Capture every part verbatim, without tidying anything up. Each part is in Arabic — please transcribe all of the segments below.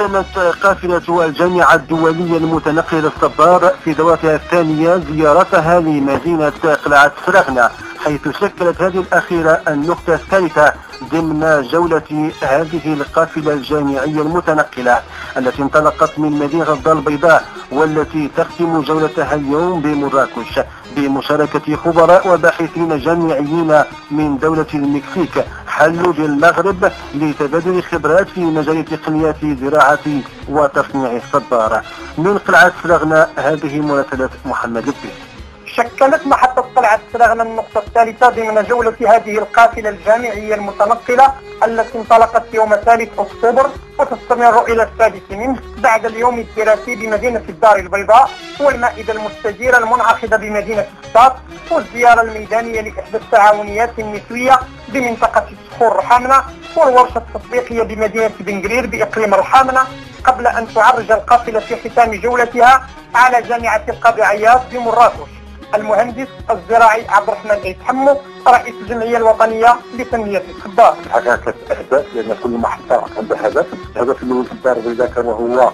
أرسلت قافلة الجامعة الدولية المتنقلة الصبار في دورتها الثانية زيارتها لمدينة قلعة سراغنة، حيث شكلت هذه الأخيرة النقطة الثالثة ضمن جولة هذه القافلة الجامعية المتنقلة التي انطلقت من مدينة الدار البيضاء، والتي تختم جولتها اليوم بمراكش بمشاركة خبراء وباحثين جامعيين من دولة المكسيك حلوا بالمغرب لتبادل الخبرات في مجال تقنيات زراعة وتصنيع الصبارة. من قلعة سراغنة هذه مراسلة محمد البيك. شكلت محطة قلعة سراغنة النقطة الثالثة ضمن جولة هذه القافلة الجامعية المتنقلة التي انطلقت يوم ثالث أكتوبر وتستمر إلى السادس منه بعد اليوم الدراسي بمدينة الدار البيضاء والمائدة المستديرة المنعقدة بمدينة السطات، والزيارة الميدانية لإحدى التعاونيات النسوية بمنطقة الصخور الرحامنة، والورشة التطبيقية بمدينة بنقرير بإقليم الرحامنة، قبل أن تعرج القافلة في ختام جولتها على جامعة القاضي عياض بمراكش. المهندس الزراعي عبد الرحمن عيد حمو رئيس الجمعيه الوطنيه لتنميه الصبار. الحقيقه ثلاث اهداف، لان كل محطه عندها هدف، الهدف الاول في الدار البيضاء كان وهو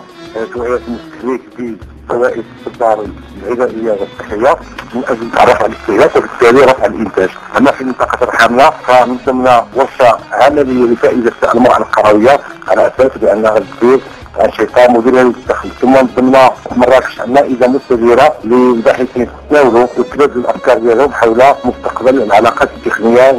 توعيه المستهلك بفوائد الصبار الغذائيه والصحيه من اجل رفع الاستهلاك وبالتالي رفع الانتاج. اما في منطقه الرحامنه فمن ثم ورشه عمليه لفائده المراه القرويه على اساس بانها الكثير انشطه مديريه للدخل، ثم من ضمن مراكش مائده مستديره للباحثين يتناولوا وتبادلوا الافكار ديالهم حول مستقبل العلاقات التقنيه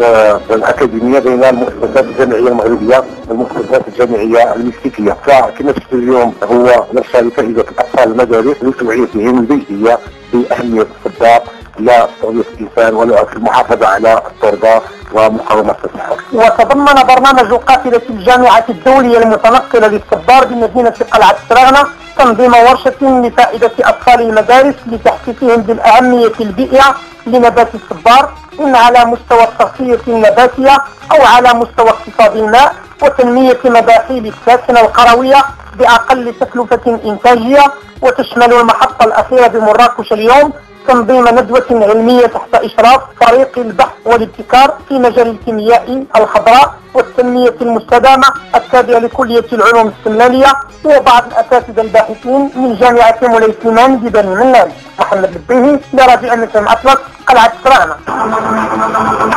والاكاديميه بين المؤسسات الجامعيه المغربيه والمؤسسات الجامعيه المكسيكيه. فكما شفت اليوم هو نشر لفائده اطفال المدارس لتوعيتهم البيئيه باهميه الصبار لا تغيير الانسان ولا في المحافظه على التربه ومقاومه الصحه. وتضمن برنامج قافله الجامعه الدوليه المتنقله للصبار بمدينه قلعه سراغنه تنظيم ورشه لفائده اطفال المدارس لتحسيسهم بالاهميه البيئيه لنبات الصبار، ان على مستوى التغطيه النباتيه او على مستوى اقتصاد الماء وتنميه مداخيل الساكنه القرويه باقل تكلفه انتاجيه. وتشمل المحطه الاخيره بمراكش اليوم تنظيم ندوة علمية تحت إشراف فريق البحث والابتكار في مجال الكيمياء الخضراء والتنمية المستدامة التابعة لكلية العلوم الاستملالية، وبعض الأساتذة الباحثين من جامعة مولاي سليمان ببني منال. محمد البيك لراديو أم إس إم أطلس، قلعة سراغنة.